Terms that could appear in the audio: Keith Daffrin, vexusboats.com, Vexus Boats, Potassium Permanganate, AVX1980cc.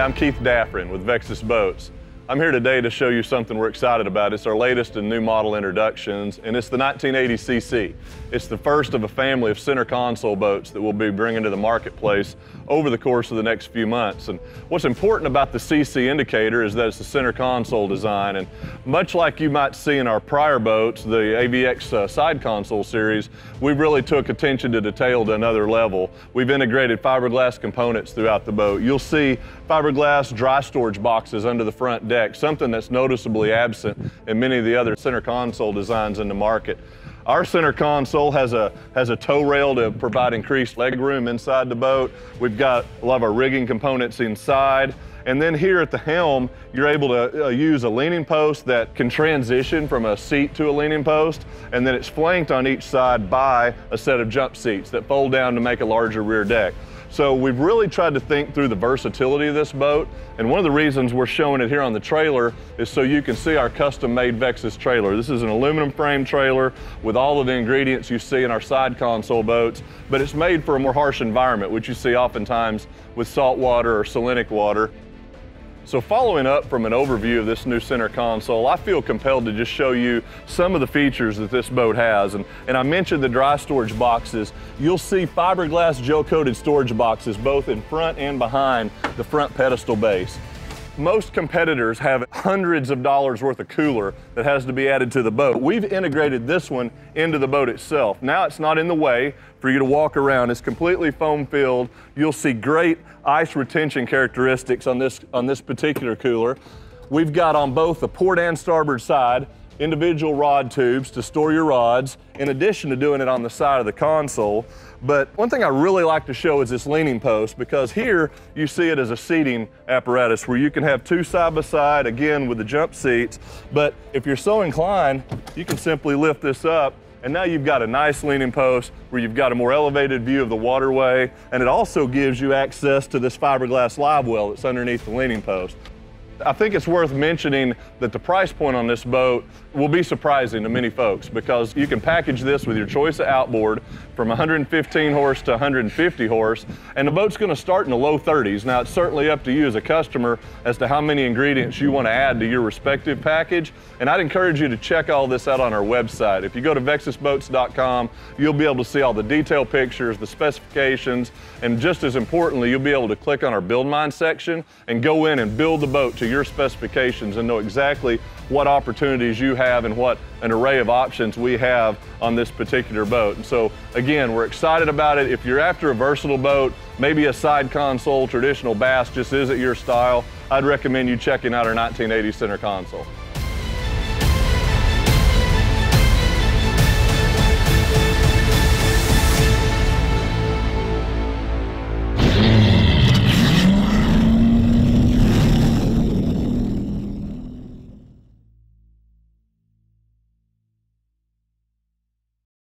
Hi, I'm Keith Daffrin with Vexus Boats. I'm here today to show you something we're excited about. It's our latest and new model introductions, and it's the 1980cc. It's the first of a family of center console boats that we'll be bringing to the marketplace over the course of the next few months. And what's important about the CC indicator is that it's a center console design, and much like you might see in our prior boats, the AVX side console series, we really took attention to detail to another level. We've integrated fiberglass components throughout the boat. You'll see fiberglass dry storage boxes under the front deck, something that's noticeably absent in many of the other center console designs in the market. Our center console has a tow rail to provide increased leg room inside the boat. We've got a lot of our rigging components inside. And then here at the helm, you're able to use a leaning post that can transition from a seat to a leaning post. And then it's flanked on each side by a set of jump seats that fold down to make a larger rear deck. So we've really tried to think through the versatility of this boat, and one of the reasons we're showing it here on the trailer is so you can see our custom-made Vexus trailer. This is an aluminum frame trailer with all of the ingredients you see in our side console boats, but it's made for a more harsh environment, which you see oftentimes with salt water or salinic water. So following up from an overview of this new center console, I feel compelled to just show you some of the features that this boat has. And I mentioned the dry storage boxes. You'll see fiberglass gel-coated storage boxes both in front and behind the front pedestal base. Most competitors have hundreds of dollars worth of cooler that has to be added to the boat. We've integrated this one into the boat itself. Now it's not in the way for you to walk around. It's completely foam filled. You'll see great ice retention characteristics on this particular cooler. We've got on both the port and starboard side individual rod tubes to store your rods, in addition to doing it on the side of the console. But one thing I really like to show is this leaning post, because here you see it as a seating apparatus where you can have two side by side, again with the jump seats. But if you're so inclined, you can simply lift this up, and now you've got a nice leaning post where you've got a more elevated view of the waterway, and it also gives you access to this fiberglass live well that's underneath the leaning post. I think it's worth mentioning that the price point on this boat will be surprising to many folks, because you can package this with your choice of outboard from 115 horse to 150 horse, and the boat's going to start in the low 30s. Now, it's certainly up to you as a customer as to how many ingredients you want to add to your respective package, and I'd encourage you to check all this out on our website. If you go to vexusboats.com, you'll be able to see all the detail pictures, the specifications, and just as importantly, you'll be able to click on our Build Mine section and go in and build the boat to your specifications and know exactly what opportunities you have and what an array of options we have on this particular boat. And so again, we're excited about it. If you're after a versatile boat, maybe a side console, traditional bass just isn't your style, I'd recommend you checking out our 1980 center console.